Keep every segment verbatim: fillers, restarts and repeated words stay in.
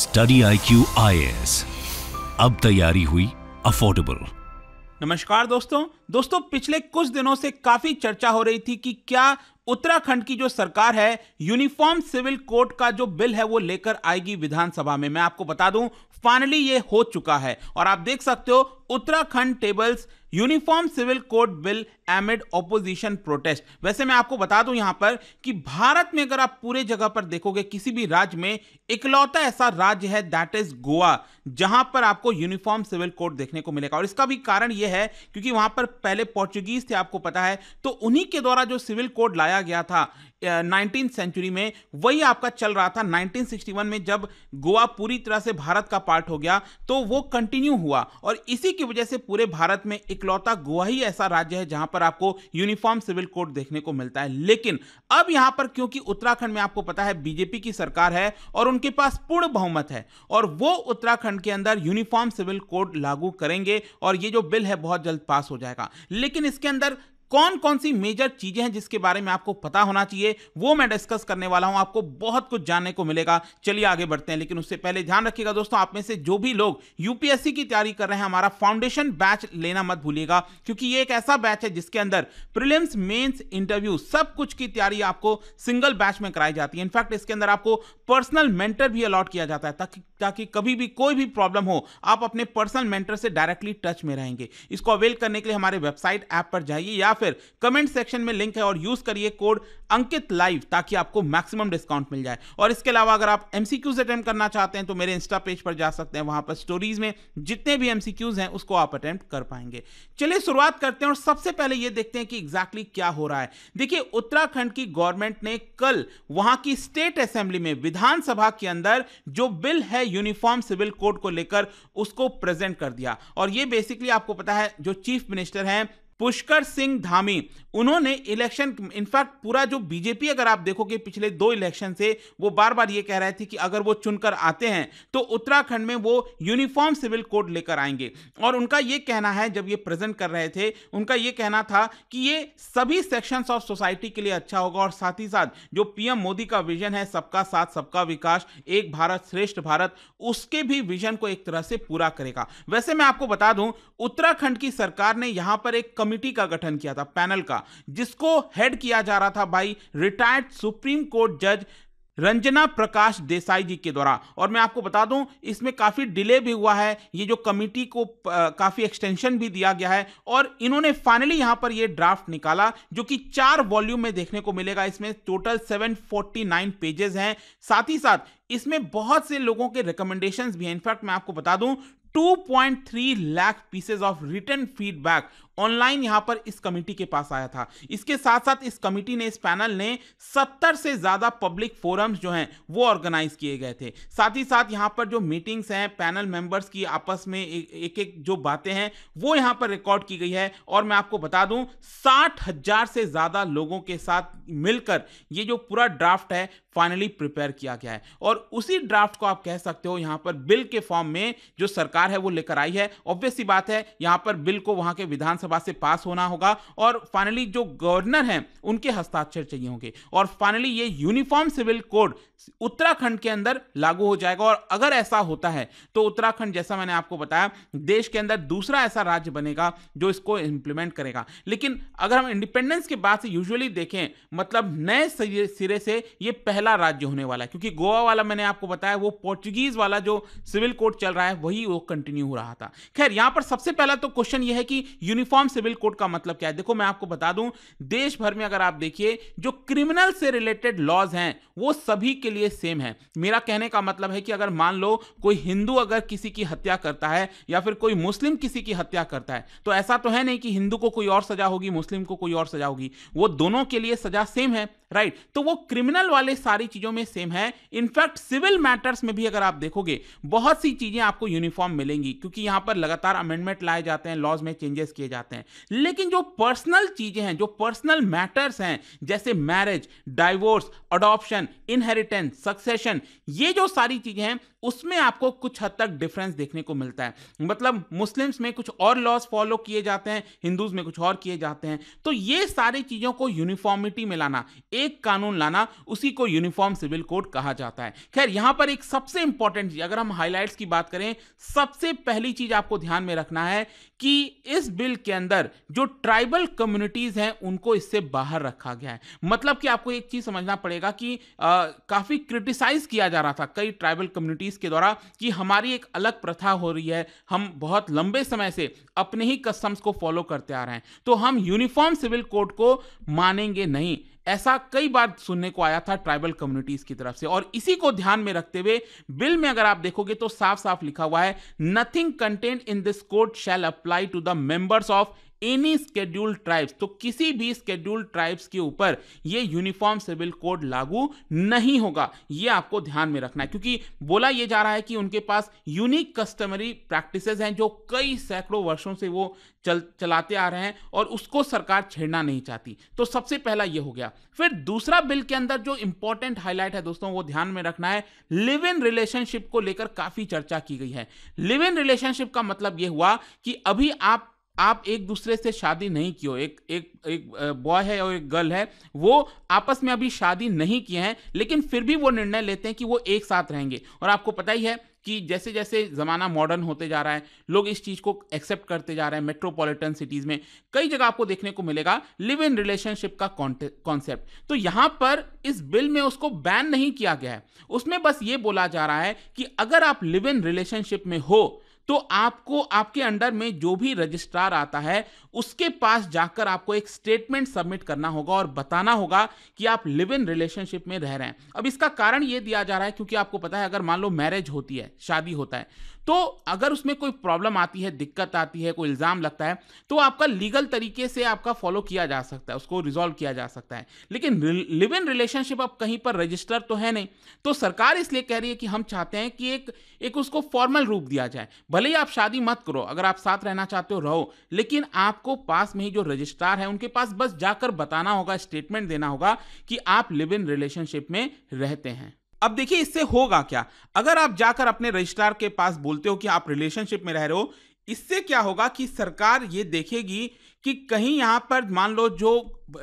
Study IQ IAS, अब तैयारी हुई अफोर्डेबल। नमस्कार दोस्तों दोस्तों पिछले कुछ दिनों से काफी चर्चा हो रही थी कि क्या उत्तराखंड की जो सरकार है यूनिफॉर्म सिविल कोड का जो बिल है वो लेकर आएगी विधानसभा में। मैं आपको बता दूं फाइनली ये हो चुका है और आप देख सकते हो Uttarakhand tables uniform civil code bill amid opposition protest. वैसे मैं आपको बता दूं यहां पर कि भारत में अगर आप पूरे जगह पर देखोगे किसी भी राज्य में इकलौता ऐसा राज्य है दैट इज गोवा, जहां पर आपको यूनिफॉर्म सिविल कोड देखने को मिलेगा। और इसका भी कारण यह है क्योंकि वहां पर पहले पोर्चुगीज थे, आपको पता है, तो उन्हीं के द्वारा जो सिविल कोड लाया गया था नाइनटीन सेंचुरी में वही आपका चल रहा था। नाइनटीन सिक्सटी वन में जब गोवा पूरी तरह से भारत का पार्ट हो गया तो वो कंटिन्यू हुआ और इसी की वजह से पूरे भारत में इकलौता गोवा ही ऐसा राज्य है जहां पर आपको यूनिफॉर्म सिविल कोड देखने को मिलता है। लेकिन अब यहां पर क्योंकि उत्तराखंड में आपको पता है बीजेपी की सरकार है और उनके पास पूर्ण बहुमत है और वो उत्तराखंड के अंदर यूनिफॉर्म सिविल कोड लागू करेंगे और ये जो बिल है बहुत जल्द पास हो जाएगा। लेकिन इसके अंदर कौन कौन सी मेजर चीजें हैं जिसके बारे में आपको पता होना चाहिए वो मैं डिस्कस करने वाला हूं। आपको बहुत कुछ जानने को मिलेगा, चलिए आगे बढ़ते हैं। लेकिन उससे पहले ध्यान रखिएगा दोस्तों, आप में से जो भी लोग यूपीएससी की तैयारी कर रहे हैं हमारा फाउंडेशन बैच लेना मत भूलिएगा क्योंकि ये एक ऐसा बैच है जिसके अंदर प्रीलिम्स, मेंस, इंटरव्यू सब कुछ की तैयारी आपको सिंगल बैच में कराई जाती है। इनफैक्ट इसके अंदर आपको पर्सनल मेंटर भी अलॉट किया जाता है ताकि ताकि कभी भी कोई भी प्रॉब्लम हो आप अपने पर्सनल मेंटर से डायरेक्टली टच में रहेंगे। इसको अवेल करने के लिए हमारे वेबसाइट ऐप पर जाइए या फिर कमेंट सेक्शन में लिंक है और यूज करिए कोड अंकित लाइव ताकि आपको मैक्सिमम डिस्काउंट मिल जाए। और इसके अलावा अगर आप एमसीक्यूज अटेम्प्ट करना चाहते हैं तो मेरे इंस्टा पेज पर जा सकते हैं, वहां पर स्टोरीज में जितने भी एमसीक्यूज हैं उसको आप अटेम्प्ट कर पाएंगे। चलिए शुरुआत करते हैं और सबसे पहले ये देखते हैं कि एग्जैक्टली क्या हो रहा है। देखिए उत्तराखंड की गवर्नमेंट ने कल वहां की स्टेट असेंबली में विधानसभा के अंदर जो बिल है यूनिफॉर्म सिविल कोड को लेकर उसको प्रेजेंट कर दिया और ये बेसिकली आपको पता है जो चीफ मिनिस्टर हैं पुष्कर सिंह धामी उन्होंने इलेक्शन, इनफैक्ट पूरा जो बीजेपी अगर आप देखोगे पिछले दो इलेक्शन से वो बार बार ये कह रहे थे कि अगर वो चुनकर आते हैं तो उत्तराखंड में वो यूनिफॉर्म सिविल कोड लेकर आएंगे। और उनका ये कहना है, जब ये प्रेजेंट कर रहे थे उनका ये कहना था कि ये सभी सेक्शंस ऑफ सोसाइटी के लिए अच्छा होगा और साथ ही साथ जो पीएम मोदी का विजन है सबका साथ सबका विकास, एक भारत श्रेष्ठ भारत, उसके भी विजन को एक तरह से पूरा करेगा। वैसे मैं आपको बता दूं उत्तराखंड की सरकार ने यहां पर एक कमेटी का गठन किया था, पैनल का, जिसको हेड किया जा रहा था भाई रिटायर्ड सुप्रीम कोर्ट जज रंजना प्रकाश देसाई जी के द्वारा। और मैं आपको बता दूं इसमें काफ़ी डिले भी हुआ है, ये जो कमेटी को काफ़ी एक्सटेंशन भी दिया गया है और इन्होंने फाइनली यहां पर ये ड्राफ्ट निकाला जो कि चार वॉल्यूम में देखने को मिलेगा। इसमें total seven forty nine pages हैं, साथ ही साथ इसमें बहुत से लोगों के रिकमेंडेशंस भी हैं। इनफैक्ट मैं आपको बता दूं two point three lakh pieces of written feedback online यहां पर इस कमेटी के पास आया था। इसके साथ साथ इस कमेटी ने, इस पैनल ने सत्तर से ज्यादा पब्लिक फोरम्स जो हैं वो ऑर्गेनाइज किए गए थे। साथ ही साथ यहां पर जो मीटिंग्स हैं पैनल मेंबर्स की आपस में एक एक जो बातें हैं वो यहां पर रिकॉर्ड की गई है। और मैं आपको बता दूं साठ हजार से ज्यादा लोगों के साथ मिलकर ये जो पूरा ड्राफ्ट है फाइनली प्रिपेयर किया गया है और उसी ड्राफ्ट को आप कह सकते हो यहां पर बिल के फॉर्म में जो सरकार है वो लेकर आई है। ऑब्वियस सी बात है यहां पर बिल को वहां के विधानसभा से पास होना होगा और फाइनली जो गवर्नर हैं उनके हस्ताक्षर चाहिए होंगे और फाइनली ये यूनिफॉर्म सिविल कोड उत्तराखंड के अंदर लागू हो जाएगा। और अगर ऐसा होता है तो उत्तराखंड, जैसा मैंने आपको बताया, देश के अंदर दूसरा ऐसा राज्य बनेगा जो इसको इंप्लीमेंट करेगा। लेकिन अगर हम इंडिपेंडेंस के बाद से यूजुअली देखें मतलब नए सिरे से ये पहला राज्य होने वाला है क्योंकि गोवा वाला मैंने आपको बताया वो पोर्चुगीज वाला जो सिविल कोड चल रहा है वही वो कंटिन्यू हो रहा था। खैर यहां पर सबसे पहला तो क्वेश्चन यह है कि यूनिफॉर्म सिविल कोड का मतलब क्या है। देखो मैं आपको बता दूं देश भर में अगर आप देखिए जो क्रिमिनल से रिलेटेड लॉज हैं वो सभी के लिए सेम है। मेरा कहने का मतलब है कि अगर मान लो कोई हिंदू अगर किसी की हत्या करता है या फिर कोई मुस्लिम किसी की हत्या करता है तो ऐसा तो है नहीं कि हिंदू को कोई और सजा होगी मुस्लिम को कोई और सजा होगी, वो दोनों के लिए सजा सेम है, राइट। तो वो क्रिमिनल वाले सारी चीजों में सेम है। इनफैक्ट सिविल मैटर्स में भी अगर आप देखोगे बहुत सी चीजें आपको यूनिफॉर्म मिलेंगी क्योंकि यहां पर लगातार अमेंडमेंट लाए जाते हैं, लॉज में चेंजेस किए जाते हैं। जाते हैं। लेकिन जो पर्सनल चीजें हैं, जो पर्सनल मैटर्स हैं, जैसे marriage, divorce, adoption, inheritance, succession, ये जो सारी चीजें हैं उसमें आपको कुछ हद तक डिफरेंस देखने को मिलता है। मतलब मुस्लिम्स में कुछ और लॉज फॉलो किए जाते हैं, हिंदूज में कुछ और किए जाते हैं। तो ये सारी चीजों को यूनिफॉर्मिटी में लाना, एक कानून लाना, उसी को यूनिफॉर्म सिविल कोड कहा जाता है। खैर, यहां पर एक सबसे इंपॉर्टेंट चीज, अगर हम हाईलाइट्स की बात करें, सबसे पहली चीज आपको ध्यान में रखना है कि इस बिल के अंदर जो ट्राइबल कम्युनिटीज हैं उनको इससे बाहर रखा गया है। मतलब कि आपको एक चीज समझना पड़ेगा कि आ, काफी क्रिटिसाइज किया जा रहा था कई ट्राइबल कम्युनिटीज के द्वारा कि हमारी एक अलग प्रथा हो रही है, हम बहुत लंबे समय से अपने ही कस्टम्स को फॉलो करते आ रहे हैं, तो हम यूनिफॉर्म सिविल कोड को मानेंगे नहीं। ऐसा कई बार सुनने को आया था ट्राइबल कम्युनिटीज की तरफ से। और इसी को ध्यान में रखते हुए बिल में अगर आप देखोगे तो साफ साफ लिखा हुआ है, nothing content in this code shall apply to the members of any scheduled tribes. तो किसी भी स्केड्यूल्ड ट्राइब्स के ऊपर ये यूनिफॉर्म सिविल कोड लागू नहीं होगा, ये आपको ध्यान में रखना है। क्योंकि बोला ये जा रहा है कि उनके पास यूनिक कस्टमरी प्रैक्टिसेस हैं जो कई सैकड़ों वर्षों से वो चल चलाते आ रहे हैं और उसको सरकार छेड़ना नहीं चाहती। तो सबसे पहला ये हो गया। फिर दूसरा बिल के अंदर जो इंपॉर्टेंट हाईलाइट है दोस्तों, वो ध्यान में रखना है, लिव इन रिलेशनशिप को लेकर काफी चर्चा की गई है। लिव इन रिलेशनशिप का मतलब यह हुआ कि अभी आप आप एक दूसरे से शादी नहीं किए हो, एक एक एक बॉय है और एक गर्ल है, वो आपस में अभी शादी नहीं किए हैं, लेकिन फिर भी वो निर्णय लेते हैं कि वो एक साथ रहेंगे। और आपको पता ही है कि जैसे जैसे ज़माना मॉडर्न होते जा रहा है, लोग इस चीज़ को एक्सेप्ट करते जा रहे हैं। मेट्रोपॉलिटन सिटीज़ में कई जगह आपको देखने को मिलेगा लिव इन रिलेशनशिप का कॉन्सेप्ट। तो यहाँ पर इस बिल में उसको बैन नहीं किया गया है, उसमें बस ये बोला जा रहा है कि अगर आप लिव इन रिलेशनशिप में हो तो आपको आपके अंडर में जो भी रजिस्ट्रार आता है उसके पास जाकर आपको एक स्टेटमेंट सबमिट करना होगा और बताना होगा कि आप लिव इन रिलेशनशिप में रह रहे हैं। अब इसका कारण ये दिया जा रहा है क्योंकि आपको पता है, अगर मान लो मैरिज होती है, शादी होता है, तो अगर उसमें कोई प्रॉब्लम आती है, दिक्कत आती है, कोई इल्ज़ाम लगता है, तो आपका लीगल तरीके से आपका फॉलो किया जा सकता है, उसको रिजॉल्व किया जा सकता है। लेकिन लिव इन रिलेशनशिप अब कहीं पर रजिस्टर तो है नहीं, तो सरकार इसलिए कह रही है कि हम चाहते हैं कि एक एक उसको फॉर्मल रूप दिया जाए। भले ही आप शादी मत करो, अगर आप साथ रहना चाहते हो रहो, लेकिन आपको पास में ही जो रजिस्ट्रार है उनके पास बस जाकर बताना होगा, स्टेटमेंट देना होगा कि आप लिव इन रिलेशनशिप में रहते हैं। अब देखिए इससे होगा क्या, अगर आप जाकर अपने रजिस्ट्रार के पास बोलते हो कि आप रिलेशनशिप में रह रहे हो, इससे क्या होगा कि सरकार ये देखेगी कि कहीं यहाँ पर मान लो जो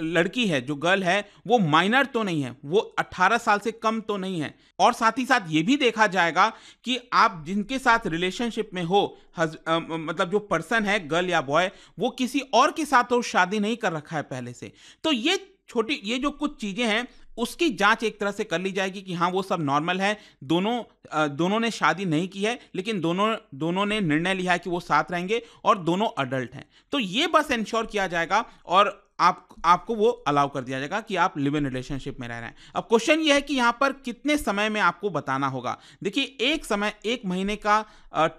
लड़की है, जो गर्ल है, वो माइनर तो नहीं है, वो अठारह साल से कम तो नहीं है। और साथ ही साथ ये भी देखा जाएगा कि आप जिनके साथ रिलेशनशिप में हो, हज, आ, मतलब जो पर्सन है, गर्ल या बॉय, वो किसी और के साथ तो शादी नहीं कर रखा है पहले से। तो ये छोटी ये जो कुछ चीज़ें हैं उसकी जांच एक तरह से कर ली जाएगी कि हाँ वो सब नॉर्मल है, दोनों दोनों ने शादी नहीं की है, लेकिन दोनों दोनों ने निर्णय लिया है कि वो साथ रहेंगे और दोनों अडल्ट हैं। तो ये बस इंश्योर किया जाएगा और आप आपको वो अलाउ कर दिया जाएगा कि आप लिव इन रिलेशनशिप में रह रहे हैं। अब क्वेश्चन ये है कि यहाँ पर कितने समय में आपको बताना होगा। देखिए एक समय एक महीने का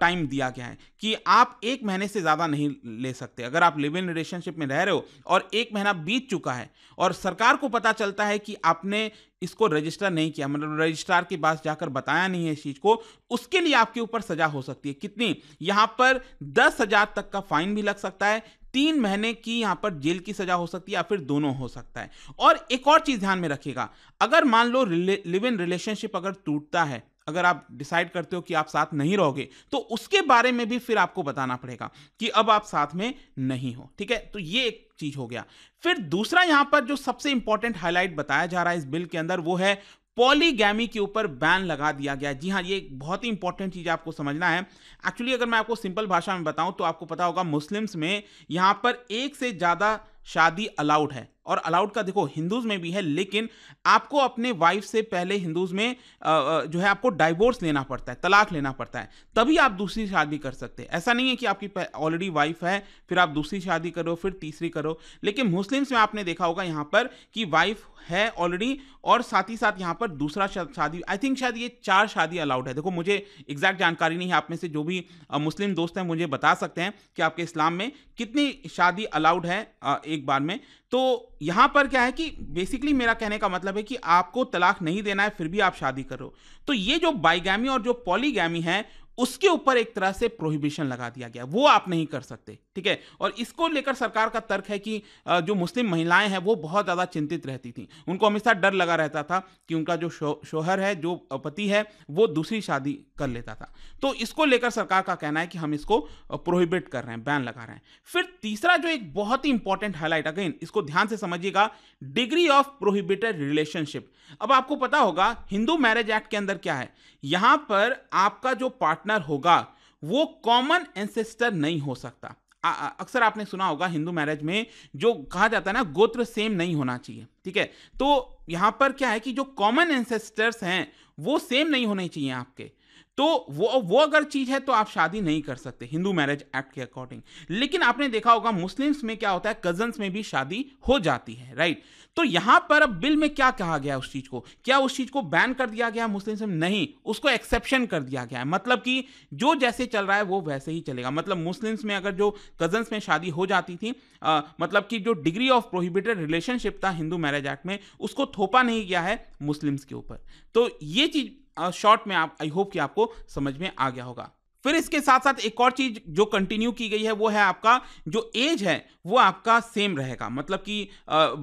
टाइम दिया गया है कि आप एक महीने से ज़्यादा नहीं ले सकते। अगर आप लिव इन रिलेशनशिप में रह रहे हो और एक महीना बीत चुका है और सरकार को पता चलता है कि आपने इसको रजिस्टर नहीं किया, मतलब रजिस्ट्रार के पास जाकर बताया नहीं है इस चीज़ को, उसके लिए आपके ऊपर सजा हो सकती है। कितनी? यहाँ पर दस हज़ार तक का फाइन भी लग सकता है, तीन महीने की यहाँ पर जेल की सजा हो सकती है, या फिर दोनों हो सकता है। और एक और चीज़ ध्यान में रखिएगा, अगर मान लो लिव इन रिलेशनशिप अगर टूटता है, अगर आप डिसाइड करते हो कि आप साथ नहीं रहोगे, तो उसके बारे में भी फिर आपको बताना पड़ेगा कि अब आप साथ में नहीं हो। ठीक है, तो ये एक चीज़ हो गया। फिर दूसरा यहाँ पर जो सबसे इंपॉर्टेंट हाईलाइट बताया जा रहा है इस बिल के अंदर, वो है पॉलीगैमी के ऊपर बैन लगा दिया गया। जी हाँ, ये एक बहुत ही इंपॉर्टेंट चीज़ आपको समझना है। एक्चुअली अगर मैं आपको सिंपल भाषा में बताऊं तो आपको पता होगा मुस्लिम्स में यहाँ पर एक से ज़्यादा शादी अलाउड है। और अलाउड का देखो हिंदूज में भी है, लेकिन आपको अपने वाइफ से पहले हिंदूज में जो है आपको डाइवोर्स लेना पड़ता है, तलाक लेना पड़ता है, तभी आप दूसरी शादी कर सकते हैं। ऐसा नहीं है कि आपकी ऑलरेडी वाइफ है फिर आप दूसरी शादी करो, फिर तीसरी करो। लेकिन मुस्लिम्स में आपने देखा होगा यहाँ पर कि वाइफ है ऑलरेडी और साथ ही साथ यहाँ पर दूसरा शादी, आई थिंक शायद ये चार शादी अलाउड है। देखो मुझे एग्जैक्ट जानकारी नहीं है, आप में से जो भी मुस्लिम दोस्त हैं मुझे बता सकते हैं कि आपके इस्लाम में कितनी शादी अलाउड है एक बार में। तो यहाँ पर क्या है कि बेसिकली मेरा कहने का मतलब है कि आपको तलाक नहीं देना है फिर भी आप शादी करो। तो ये जो बाइगैमी और जो पॉलीगैमी है उसके ऊपर एक तरह से प्रोहिबिशन लगा दिया गया, वो आप नहीं कर सकते, ठीक है। और इसको लेकर सरकार का तर्क है कि जो मुस्लिम महिलाएं हैं वो बहुत ज़्यादा चिंतित रहती थीं, उनको हमेशा डर लगा रहता था कि उनका जो शो, शोहर है, जो पति है, वो दूसरी शादी कर लेता था। तो इसको लेकर सरकार का कहना है कि हम इसको प्रोहिबिट कर रहे हैं, बैन लगा रहे हैं। फिर तीसरा जो एक बहुत ही इंपॉर्टेंट हाईलाइट, अगेन इसको ध्यान से समझिएगा, डिग्री ऑफ प्रोहिबिटेड रिलेशनशिप। अब आपको पता होगा हिंदू मैरिज एक्ट के अंदर क्या है, यहां पर आपका जो पार्टनर होगा वो कॉमन एंसेस्टर नहीं हो सकता। अक्सर आपने सुना होगा हिंदू मैरिज में जो कहा जाता है ना, गोत्र सेम नहीं होना चाहिए, ठीक है। तो यहां पर क्या है कि जो कॉमन एंसेस्टर्स हैं वो सेम नहीं होने चाहिए आपके, तो वो वो अगर चीज़ है तो आप शादी नहीं कर सकते हिंदू मैरिज एक्ट के अकॉर्डिंग। लेकिन आपने देखा होगा मुस्लिम्स में क्या होता है, कजन्स में भी शादी हो जाती है, राइट। तो यहाँ पर अब बिल में क्या कहा गया उस चीज़ को, क्या उस चीज़ को बैन कर दिया गया मुस्लिम्स में? नहीं, उसको एक्सेप्शन कर दिया गया है, मतलब कि जो जैसे चल रहा है वो वैसे ही चलेगा। मतलब मुस्लिम्स में अगर जो कजन्स में शादी हो जाती थी, आ, मतलब कि जो डिग्री ऑफ प्रोहिबिटेड रिलेशनशिप था हिंदू मैरिज एक्ट में, उसको थोपा नहीं गया है मुस्लिम्स के ऊपर। तो ये चीज़ शॉर्ट में आप, आई होप कि आपको समझ में आ गया होगा। फिर इसके साथ साथ एक और चीज जो कंटिन्यू की गई है वो है आपका जो एज है वो आपका सेम रहेगा, मतलब कि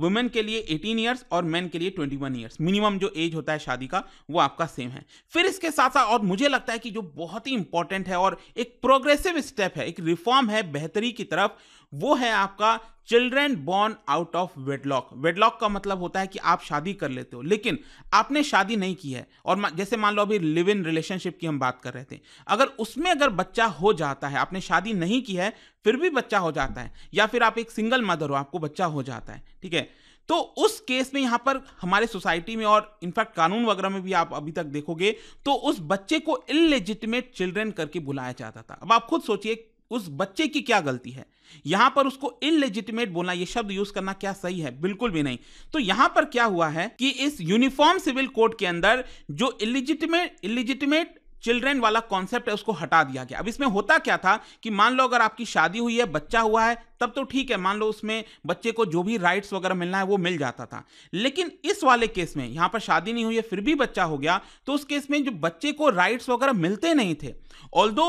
वुमेन के लिए अठारह इयर्स और मेन के लिए इक्कीस इयर्स मिनिमम जो एज होता है शादी का वो आपका सेम है। फिर इसके साथ साथ, और मुझे लगता है कि जो बहुत ही इंपॉर्टेंट है और एक प्रोग्रेसिव स्टेप है, एक रिफॉर्म है बेहतरी की तरफ, वो है आपका children born out of wedlock. Wedlock का मतलब होता है कि आप शादी कर लेते हो लेकिन आपने शादी नहीं की है, और जैसे मान लो अभी लिव इन रिलेशनशिप की हम बात कर रहे थे, अगर उसमें अगर बच्चा हो जाता है, आपने शादी नहीं की है फिर भी बच्चा हो जाता है, या फिर आप एक सिंगल मदर हो आपको बच्चा हो जाता है, ठीक है। तो उस केस में यहाँ पर हमारे सोसाइटी में और इनफैक्ट कानून वगैरह में भी आप अभी तक देखोगे तो उस बच्चे को इललेजिटिमेट चिल्ड्रेन करके बुलाया जाता था। अब आप खुद सोचिए उस बच्चे की क्या गलती है, यहां पर उसको इललेजिटिमेट बोलना, यह शब्द यूज करना क्या सही है? बिल्कुल भी नहीं। तो यहां पर क्या हुआ है कि इस यूनिफॉर्म सिविल कोड के अंदर जो इललेजिटिमेट इललेजिटिमेट चिल्ड्रेन वाला कॉन्सेप्ट है उसको हटा दिया गया। अब इसमें होता क्या था कि मान लो अगर आपकी शादी हुई है, बच्चा हुआ है, तब तो ठीक है, मान लो उसमें बच्चे को जो भी राइट्स वगैरह मिलना है वो मिल जाता था। लेकिन इस वाले केस में यहाँ पर शादी नहीं हुई है फिर भी बच्चा हो गया, तो उस केस में जो बच्चे को राइट्स वगैरह मिलते नहीं थे, ऑल्दो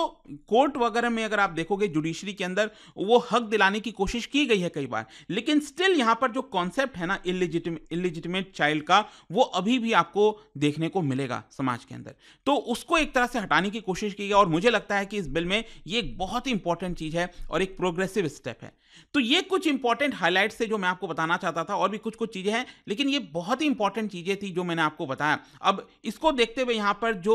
कोर्ट वगैरह में अगर आप देखोगे जुडिशरी के अंदर वो हक दिलाने की कोशिश की गई है कई बार, लेकिन स्टिल यहाँ पर जो कॉन्सेप्ट है ना इलिजिटिमेट इलिजिटिमेट चाइल्ड का, वो अभी भी आपको देखने को मिलेगा समाज के अंदर। तो उसको एक तरह से हटाने की कोशिश की गई और मुझे लगता है कि इस बिल में ये एक बहुत ही इंपॉर्टेंट चीज़ है और एक प्रोग्रेसिव स्टेप है। तो ये कुछ इंपॉर्टेंट हाइलाइट्स थे जो मैं आपको बताना चाहता था, और भी कुछ कुछ चीजें हैं लेकिन ये बहुत ही इंपॉर्टेंट चीजें थी जो मैंने आपको बताया। अब इसको देखते हुए यहां पर जो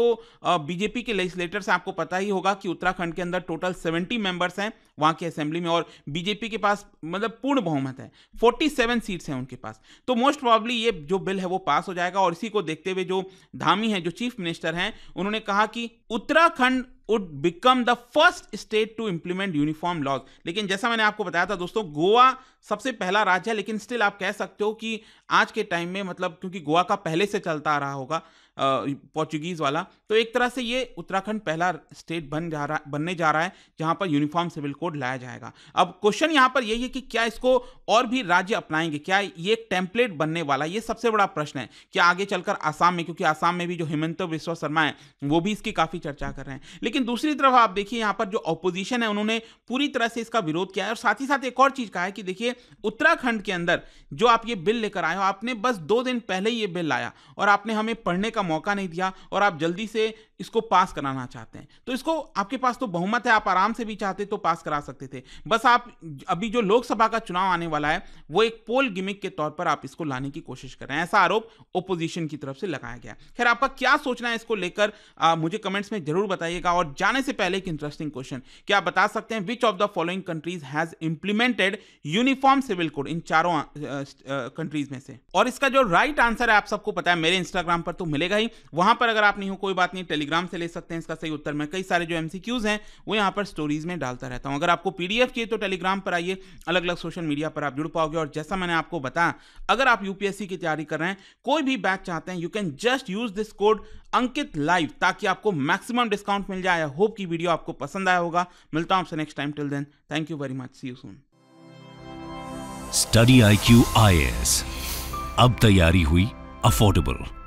बीजेपी के लेजिस्लेटर्स, आपको पता ही होगा कि उत्तराखंड के अंदर टोटल सत्तर मेंबर्स हैं वहां की असेंबली में, और बीजेपी के पास मतलब पूर्ण बहुमत है, सैंतालीस सीट्स हैं उनके पास। तो मोस्ट प्रोबेबली ये जो बिल है वो पास हो जाएगा। और इसी को देखते हुए जो धामी हैं, जो चीफ मिनिस्टर हैं, उन्होंने कहा कि Uttarakhand would become the first state to implement uniform laws। लेकिन जैसा मैंने आपको बताया था दोस्तों, गोवा सबसे पहला राज्य है, लेकिन स्टिल आप कह सकते हो कि आज के टाइम में, मतलब क्योंकि गोवा का पहले से चलता आ रहा होगा पोर्चुगीज़ वाला, तो एक तरह से ये उत्तराखंड पहला स्टेट बन जा रहा बनने जा रहा है जहाँ पर यूनिफॉर्म सिविल कोड लाया जाएगा। अब क्वेश्चन यहाँ पर यही है कि क्या इसको और भी राज्य अपनाएंगे, क्या ये एक टेम्पलेट बनने वाला, ये सबसे बड़ा प्रश्न है। क्या आगे चलकर आसाम में, क्योंकि आसाम में भी जो हिमंत विश्व शर्मा है वो भी इसकी काफ़ी चर्चा कर रहे हैं, लेकिन दूसरी तरफ आप देखिए यहाँ पर जो अपोजिशन है उन्होंने पूरी तरह से इसका विरोध किया है। और साथ ही साथ एक और चीज़ कहा है कि देखिए उत्तराखंड के अंदर जो आप ये बिल लेकर आए हो, आपने बस दो दिन पहले ही ये बिल लाया और आपने हमें पढ़ने का मौका नहीं दिया और आप जल्दी से इसको पास कराना चाहते हैं। तो इसको आपके पास तो बहुमत है, आप आराम से भी चाहते तो पास करा सकते थे, बस आप अभी जो लोकसभा का चुनाव आने वाला है वो एक पोल गिमिक के तौर पर आप इसको लाने की कोशिश कर रहे हैं, ऐसा आरोप ओपोजिशन की तरफ से लगाया गया। खैर, आपका क्या सोचना है इसको लेकर मुझे कमेंट्स में जरूर बताइएगा। और जाने से पहले एक इंटरेस्टिंग क्वेश्चन, क्या आप बता सकते हैं which of the following countries has implemented uniform civil code, इन चारों कंट्रीज में से? और इसका जो राइट आंसर है आप सबको पता है, मेरे इंस्टाग्राम पर तो मिलेगा ही, वहां पर अगर आप नहीं हो कोई बात नहीं, टेलीग्राम से ले सकते हैं इसका सही उत्तर। मैं कई सारे जो एमसीक्यूज हैं वो यहाँ पर स्टोरीज में डालता रहता हूँ। अगर आपको पीडीएफ चाहिए तो टेलीग्राम पर आइए, अलग अलग सोशल मीडिया पर आप जुड़ पाओगे। और जैसा मैंने आपको बताया, अगर आप यूपीएससी की तैयारी कर रहे हैं, कोई भी बैच चाहते हैं, you can just use this code Ankit live, ताकि आपको मैक्सिमम डिस्काउंट मिल जाए। आई होप की वीडियो आपको पसंद आया होगा। मिलता हूं आपसे next time, till then thank you very much, see you soon. Study I Q I A S, अब तैयारी हुई अफोर्डेबल।